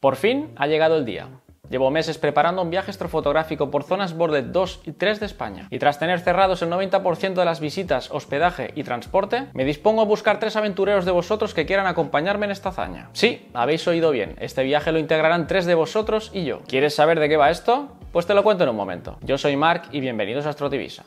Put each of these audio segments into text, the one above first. Por fin ha llegado el día. Llevo meses preparando un viaje astrofotográfico por zonas borde 2 y 3 de España, y tras tener cerrados el 90% de las visitas, hospedaje y transporte, me dispongo a buscar 3 aventureros de vosotros que quieran acompañarme en esta hazaña. Sí, habéis oído bien, este viaje lo integrarán 3 de vosotros y yo. ¿Quieres saber de qué va esto? Pues te lo cuento en un momento. Yo soy Marc y bienvenidos a AstroTivisa.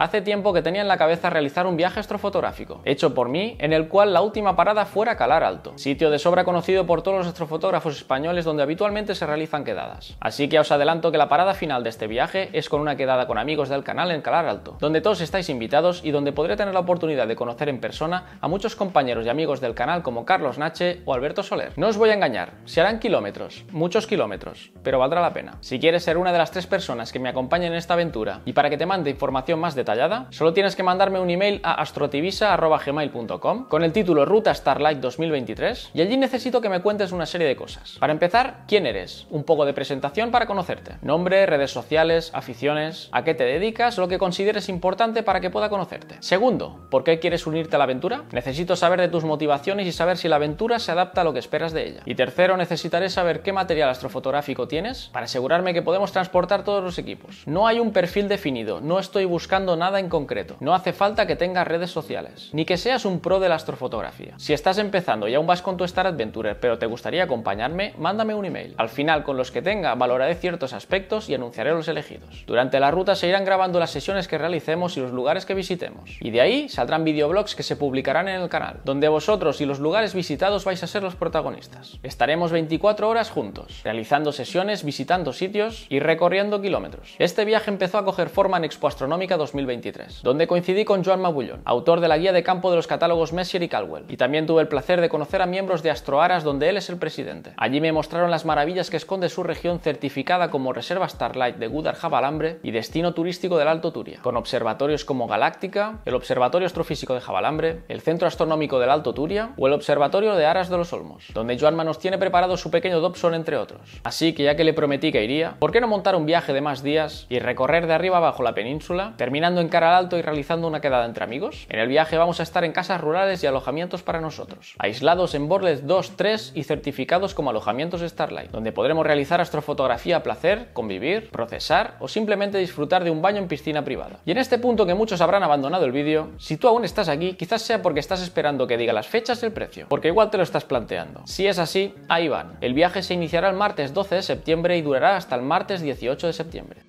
Hace tiempo que tenía en la cabeza realizar un viaje astrofotográfico, hecho por mí, en el cual la última parada fuera Calar Alto, sitio de sobra conocido por todos los astrofotógrafos españoles donde habitualmente se realizan quedadas. Así que os adelanto que la parada final de este viaje es con una quedada con amigos del canal en Calar Alto, donde todos estáis invitados y donde podré tener la oportunidad de conocer en persona a muchos compañeros y amigos del canal como Carlos Nache o Alberto Soler. No os voy a engañar, se harán kilómetros, muchos kilómetros, pero valdrá la pena. Si quieres ser una de las 3 personas que me acompañen en esta aventura y para que te mande información más detallada, solo tienes que mandarme un email a astrotivisa@gmail.com con el título RUTA STARLIGHT 2023 y allí necesito que me cuentes una serie de cosas. Para empezar, ¿quién eres? Un poco de presentación para conocerte. Nombre, redes sociales, aficiones, a qué te dedicas, lo que consideres importante para que pueda conocerte. Segundo, ¿por qué quieres unirte a la aventura? Necesito saber de tus motivaciones y saber si la aventura se adapta a lo que esperas de ella. Y tercero, necesitaré saber qué material astrofotográfico tienes para asegurarme que podemos transportar todos los equipos. No hay un perfil definido, no estoy buscando nada en concreto. No hace falta que tengas redes sociales, ni que seas un pro de la astrofotografía. Si estás empezando y aún vas con tu Star Adventurer, pero te gustaría acompañarme, mándame un email. Al final, con los que tenga, valoraré ciertos aspectos y anunciaré los elegidos. Durante la ruta se irán grabando las sesiones que realicemos y los lugares que visitemos. Y de ahí saldrán videoblogs que se publicarán en el canal, donde vosotros y los lugares visitados vais a ser los protagonistas. Estaremos 24 horas juntos, realizando sesiones, visitando sitios y recorriendo kilómetros. Este viaje empezó a coger forma en Expo Astronómica 2023, donde coincidí con Joan Mabullón, autor de la guía de campo de los catálogos Messier y Calwell, y también tuve el placer de conocer a miembros de Astro Aras, donde él es el presidente. Allí me mostraron las maravillas que esconde su región certificada como Reserva Starlight de Gudar Javalambre y Destino Turístico del Alto Turia, con observatorios como Galáctica, el Observatorio Astrofísico de Javalambre, el Centro Astronómico del Alto Turia o el Observatorio de Aras de los Olmos, donde Joanma nos tiene preparado su pequeño Dobson, entre otros. Así que ya que le prometí que iría, ¿por qué no montar un viaje de más días y recorrer de arriba abajo la península, terminando en Calar Alto y realizando una quedada entre amigos? En el viaje vamos a estar en casas rurales y alojamientos para nosotros, aislados en bordes 2, 3 y certificados como alojamientos Starlight, donde podremos realizar astrofotografía a placer, convivir, procesar o simplemente disfrutar de un baño en piscina privada. Y en este punto que muchos habrán abandonado el vídeo, si tú aún estás aquí, quizás sea porque estás esperando que diga las fechas y el precio, porque igual te lo estás planteando. Si es así, ahí van. El viaje se iniciará el martes 12 de septiembre y durará hasta el martes 18 de septiembre.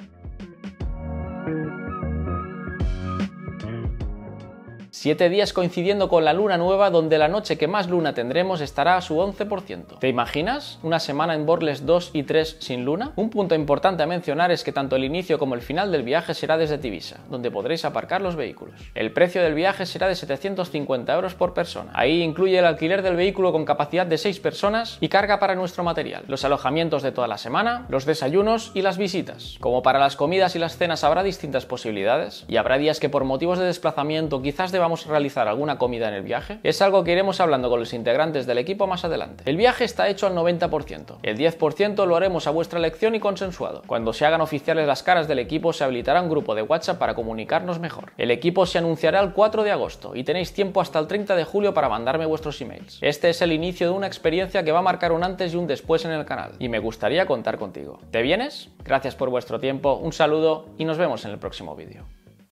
Siete días coincidiendo con la luna nueva, donde la noche que más luna tendremos estará a su 11%. ¿Te imaginas? ¿Una semana en bordes 2 y 3 sin luna? Un punto importante a mencionar es que tanto el inicio como el final del viaje será desde Tivisa, donde podréis aparcar los vehículos. El precio del viaje será de 750 € por persona. Ahí incluye el alquiler del vehículo con capacidad de 6 personas y carga para nuestro material, los alojamientos de toda la semana, los desayunos y las visitas. Como para las comidas y las cenas habrá distintas posibilidades y habrá días que por motivos de desplazamiento quizás debamos realizar alguna comida en el viaje, es algo que iremos hablando con los integrantes del equipo más adelante. El viaje está hecho al 90%. El 10% lo haremos a vuestra elección y consensuado. Cuando se hagan oficiales las caras del equipo, se habilitará un grupo de WhatsApp para comunicarnos mejor. El equipo se anunciará el 4 de agosto y tenéis tiempo hasta el 30 de julio para mandarme vuestros emails. Este es el inicio de una experiencia que va a marcar un antes y un después en el canal y me gustaría contar contigo. ¿Te vienes? Gracias por vuestro tiempo, un saludo y nos vemos en el próximo vídeo.